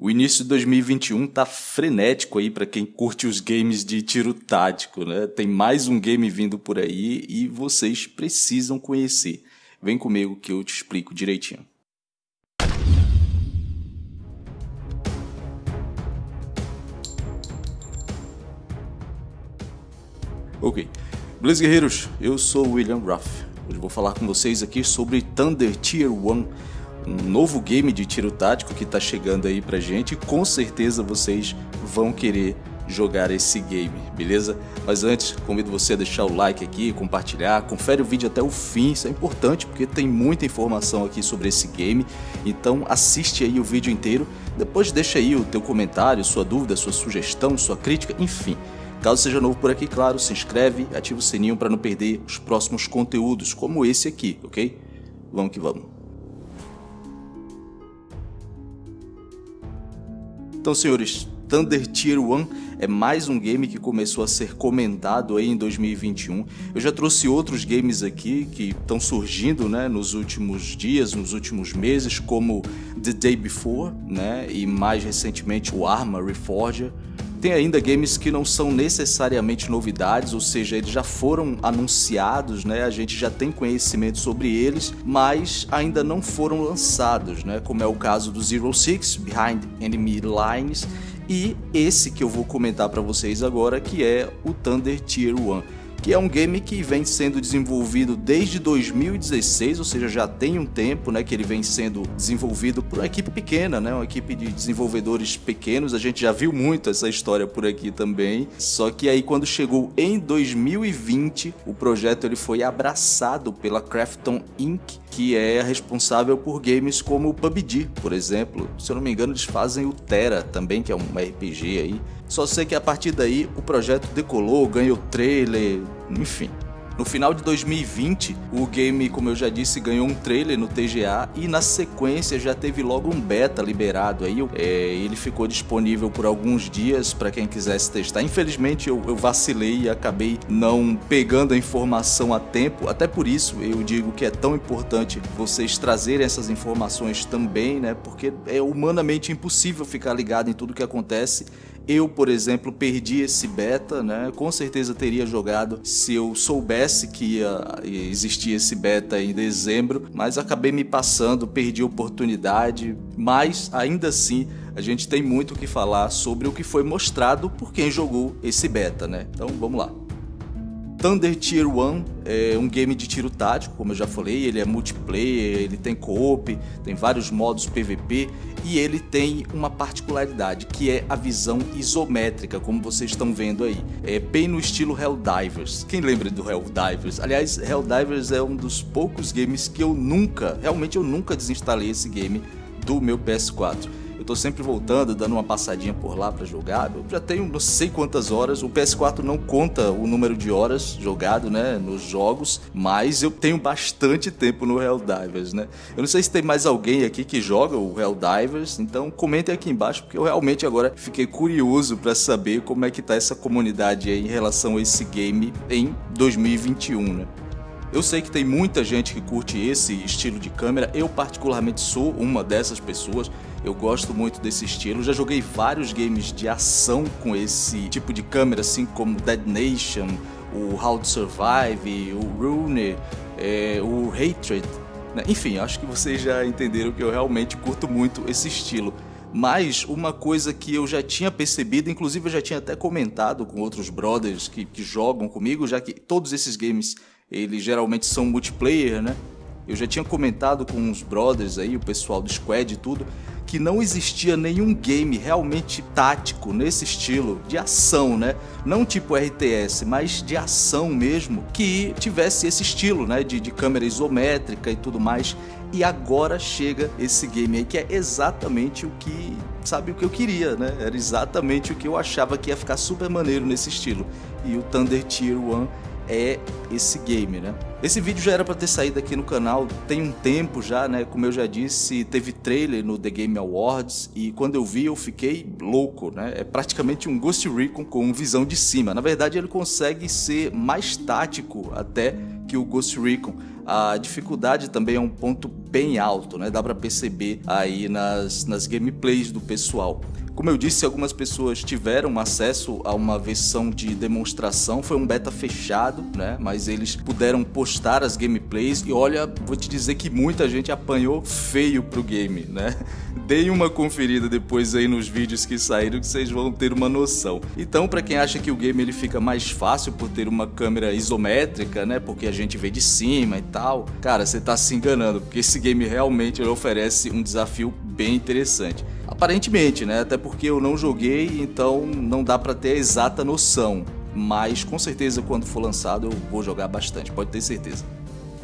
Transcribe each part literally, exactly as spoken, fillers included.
O início de dois mil e vinte e um tá frenético aí para quem curte os games de tiro tático, né? Tem mais um game vindo por aí e vocês precisam conhecer. Vem comigo que eu te explico direitinho. Ok, beleza, guerreiros? Eu sou o William Ruff. Hoje vou falar com vocês aqui sobre Thunder Tier One, um novo game de tiro tático que está chegando aí pra gente e com certeza vocês vão querer jogar esse game, beleza? Mas antes, convido você a deixar o like aqui, compartilhar, confere o vídeo até o fim, isso é importante porque tem muita informação aqui sobre esse game, então assiste aí o vídeo inteiro, depois deixa aí o teu comentário, sua dúvida, sua sugestão, sua crítica, enfim. Caso seja novo por aqui, claro, se inscreve, ativa o sininho para não perder os próximos conteúdos, como esse aqui, ok? Vamos que vamos. Então, senhores, Thunder Tier One é mais um game que começou a ser comentado aí em dois mil e vinte e um. Eu já trouxe outros games aqui que estão surgindo, né, nos últimos dias, nos últimos meses, como The Day Before, né, e mais recentemente o Arma Reforger. Tem ainda games que não são necessariamente novidades, ou seja, eles já foram anunciados, né? A gente já tem conhecimento sobre eles, mas ainda não foram lançados, né? Como é o caso do Zero Six, Behind Enemy Lines, e esse que eu vou comentar para vocês agora, que é o Thunder Tier One, que é um game que vem sendo desenvolvido desde dois mil e dezesseis, ou seja, já tem um tempo, né, que ele vem sendo desenvolvido por uma equipe pequena, né, uma equipe de desenvolvedores pequenos. A gente já viu muito essa história por aqui também, só que aí quando chegou em dois mil e vinte, o projeto ele foi abraçado pela Krafton incorporated, que é responsável por games como o P U B G, por exemplo. Se eu não me engano, eles fazem o Tera também, que é um R P G aí. Só sei que a partir daí o projeto decolou, ganhou trailer, enfim. No final de dois mil e vinte, o game, como eu já disse, ganhou um trailer no T G A e na sequência já teve logo um beta liberado aí. É, ele ficou disponível por alguns dias para quem quisesse testar. Infelizmente eu, eu vacilei e acabei não pegando a informação a tempo. Até por isso eu digo que é tão importante vocês trazerem essas informações também, né? Porque é humanamente impossível ficar ligado em tudo que acontece. Eu, por exemplo, perdi esse beta, né? Com certeza teria jogado se eu soubesse que ia existir esse beta em dezembro, mas acabei me passando, perdi a oportunidade, mas ainda assim a gente tem muito o que falar sobre o que foi mostrado por quem jogou esse beta, né? Então vamos lá. Thunder Tier One é um game de tiro tático, como eu já falei, ele é multiplayer, ele tem co-op, tem vários modos P V P e ele tem uma particularidade que é a visão isométrica, como vocês estão vendo aí. É bem no estilo Helldivers. Quem lembra do Helldivers? Aliás, Helldivers é um dos poucos games que eu nunca, realmente eu nunca desinstalei esse game do meu P S quatro. Eu tô sempre voltando, dando uma passadinha por lá para jogar. Eu já tenho não sei quantas horas. O P S quatro não conta o número de horas jogado, né, nos jogos, mas eu tenho bastante tempo no Helldivers, né? Eu não sei se tem mais alguém aqui que joga o Helldivers, então comentem aqui embaixo, porque eu realmente agora fiquei curioso para saber como é que tá essa comunidade aí em relação a esse game em dois mil e vinte e um, né? Eu sei que tem muita gente que curte esse estilo de câmera, eu particularmente sou uma dessas pessoas, eu gosto muito desse estilo, já joguei vários games de ação com esse tipo de câmera, assim como Dead Nation, o How to Survive, o Rune, é, o Hatred, né? Enfim, acho que vocês já entenderam que eu realmente curto muito esse estilo. Mas uma coisa que eu já tinha percebido, inclusive eu já tinha até comentado com outros brothers que, que jogam comigo, já que todos esses games eles geralmente são multiplayer, né? Eu já tinha comentado com uns brothers aí, o pessoal do squad e tudo, que não existia nenhum game realmente tático nesse estilo de ação, né? Não tipo R T S, mas de ação mesmo, que tivesse esse estilo, né? De, de câmera isométrica e tudo mais. E agora chega esse game aí, que é exatamente o que, sabe, o que eu queria, né? Era exatamente o que eu achava que ia ficar super maneiro nesse estilo. E o Thunder Tier One é esse game, né? Esse vídeo já era para ter saído aqui no canal tem um tempo já, né? Como eu já disse, teve trailer no The Game Awards e quando eu vi eu fiquei louco, né? É praticamente um Ghost Recon com visão de cima. Na verdade ele consegue ser mais tático até que o Ghost Recon. A dificuldade também é um ponto bem alto, né? Dá para perceber aí nas, nas gameplays do pessoal. Como eu disse, algumas pessoas tiveram acesso a uma versão de demonstração, foi um beta fechado, né? Mas eles puderam postar as gameplays e olha, vou te dizer que muita gente apanhou feio pro game, né? Deem uma conferida depois aí nos vídeos que saíram que vocês vão ter uma noção. Então, para quem acha que o game ele fica mais fácil por ter uma câmera isométrica, né? Porque a gente vê de cima e tal, cara, você tá se enganando, porque esse game realmente ele oferece um desafio bem interessante. Aparentemente, né? Até porque eu não joguei, então não dá para ter a exata noção. Mas com certeza quando for lançado eu vou jogar bastante, pode ter certeza.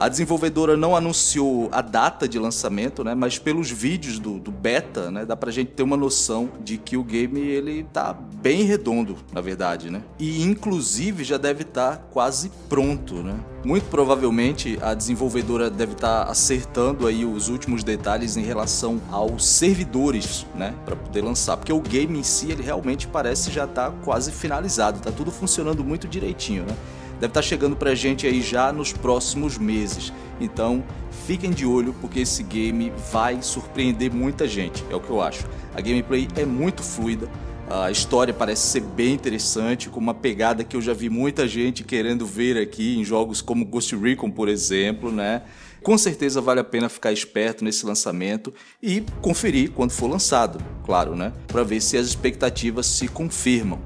A desenvolvedora não anunciou a data de lançamento, né? Mas pelos vídeos do, do beta, né? Dá pra gente ter uma noção de que o game ele tá bem redondo, na verdade, né? E inclusive já deve estar tá quase pronto, né? Muito provavelmente a desenvolvedora deve estar tá acertando aí os últimos detalhes em relação aos servidores, né? Para poder lançar, porque o game em si ele realmente parece já tá quase finalizado, tá tudo funcionando muito direitinho, né? Deve estar chegando pra gente aí já nos próximos meses. Então, fiquem de olho porque esse game vai surpreender muita gente, é o que eu acho. A gameplay é muito fluida, a história parece ser bem interessante, com uma pegada que eu já vi muita gente querendo ver aqui em jogos como Ghost Recon, por exemplo, né? Com certeza vale a pena ficar esperto nesse lançamento e conferir quando for lançado, claro, né? Para ver se as expectativas se confirmam.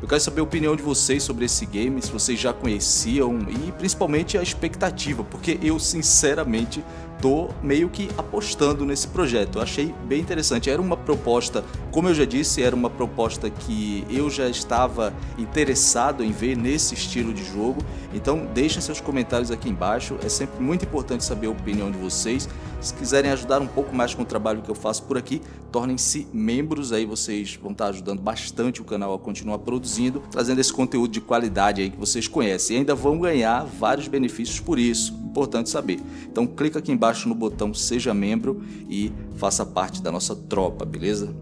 Eu quero saber a opinião de vocês sobre esse game, se vocês já conheciam e principalmente a expectativa, porque eu sinceramente tô meio que apostando nesse projeto, eu achei bem interessante. Era uma proposta, como eu já disse, era uma proposta que eu já estava interessado em ver nesse estilo de jogo, então deixem seus comentários aqui embaixo, é sempre muito importante saber a opinião de vocês. Se quiserem ajudar um pouco mais com o trabalho que eu faço por aqui, tornem-se membros, aí vocês vão estar ajudando bastante o canal a continuar produzindo, trazendo esse conteúdo de qualidade aí que vocês conhecem e ainda vão ganhar vários benefícios por isso, importante saber. Então clica aqui embaixo embaixo no botão seja membro e faça parte da nossa tropa, beleza?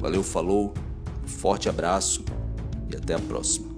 Valeu, falou, forte abraço e até a próxima.